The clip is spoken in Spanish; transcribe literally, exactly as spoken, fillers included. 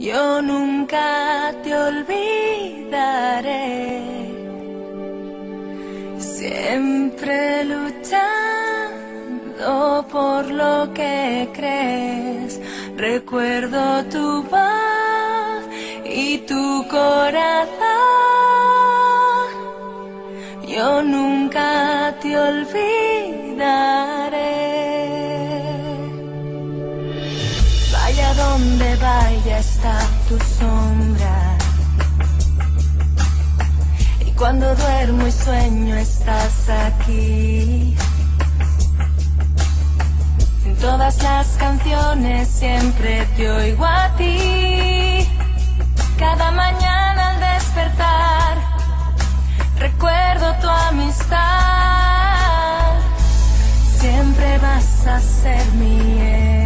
Yo nunca te olvidaré, siempre luchando por lo que crees. Recuerdo tu voz y tu corazón. Yo nunca te olvidaré. Vaya donde vaya está tu sombra, y cuando duermo y sueño estás aquí. En todas las canciones siempre te oigo a ti. Cada mañana al despertar recuerdo tu amistad. Siempre vas a ser mi héroe.